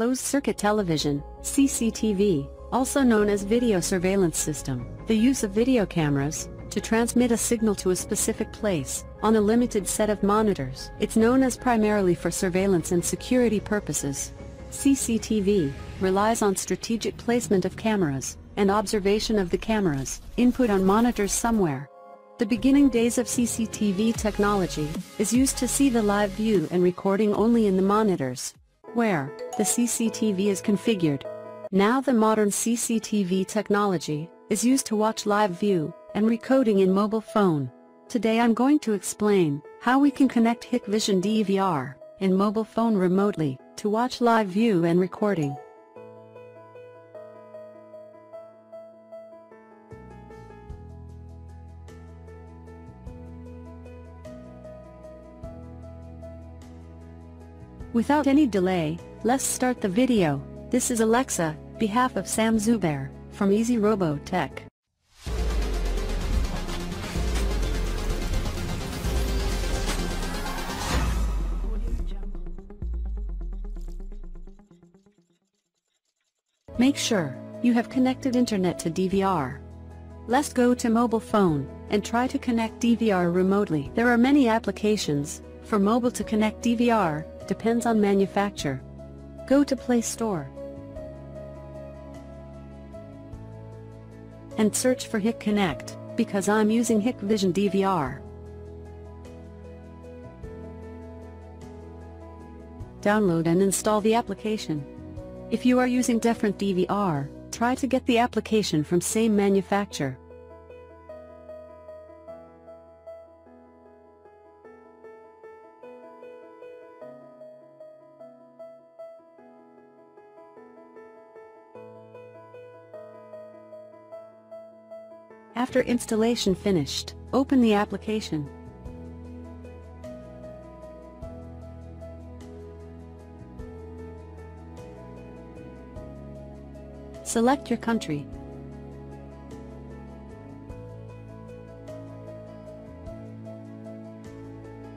closed-circuit television, CCTV, also known as video surveillance system. The use of video cameras to transmit a signal to a specific place on a limited set of monitors. It's known as primarily for surveillance and security purposes. CCTV relies on strategic placement of cameras and observation of the cameras' input on monitors somewhere. The beginning days of CCTV technology is used to see the live view and recording only in the monitors where the CCTV is configured. Now the modern CCTV technology is used to watch live view and recording in mobile phone. Today I'm going to explain how we can connect Hikvision DVR and mobile phone remotely to watch live view and recording. Without any delay, let's start the video. This is Alexa, behalf of Sam Zubair, from Easy Robotech. Make sure you have connected internet to DVR. Let's go to mobile phone and try to connect DVR remotely. There are many applications for mobile to connect DVR, depends on manufacturer. Go to Play Store and search for Hik-Connect, because I'm using Hikvision DVR. Download and install the application. If you are using different DVR, try to get the application from same manufacturer. After installation finished, open the application. Select your country.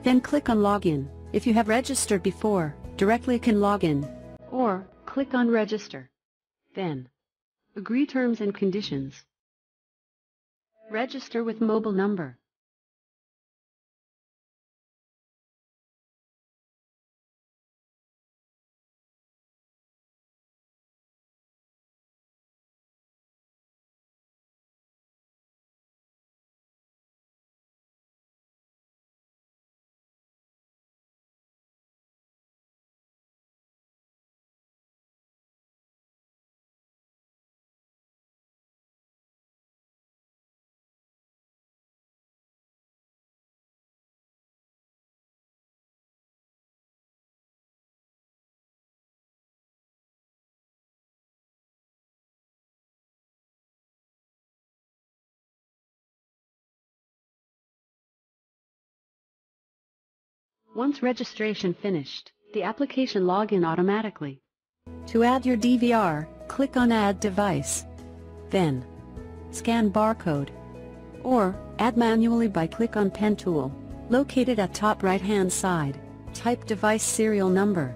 Then click on Login. If you have registered before, directly can log in. Or, click on Register. Then, agree terms and conditions. Register with mobile number. Once registration finished, the application logs in automatically. To add your DVR, click on Add Device. Then, scan barcode. Or, add manually by click on Pen tool, located at top right-hand side. Type device serial number.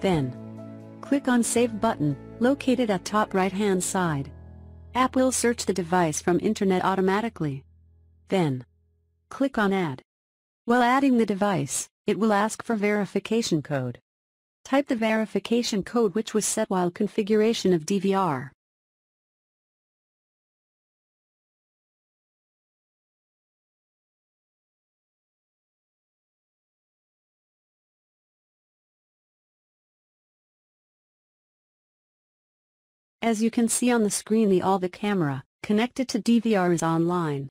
Then, click on Save button, located at top right-hand side. App will search the device from internet automatically. Then, click on Add. While adding the device, it will ask for verification code. Type the verification code which was set while configuration of DVR. As you can see on the screen, all the camera connected to DVR is online.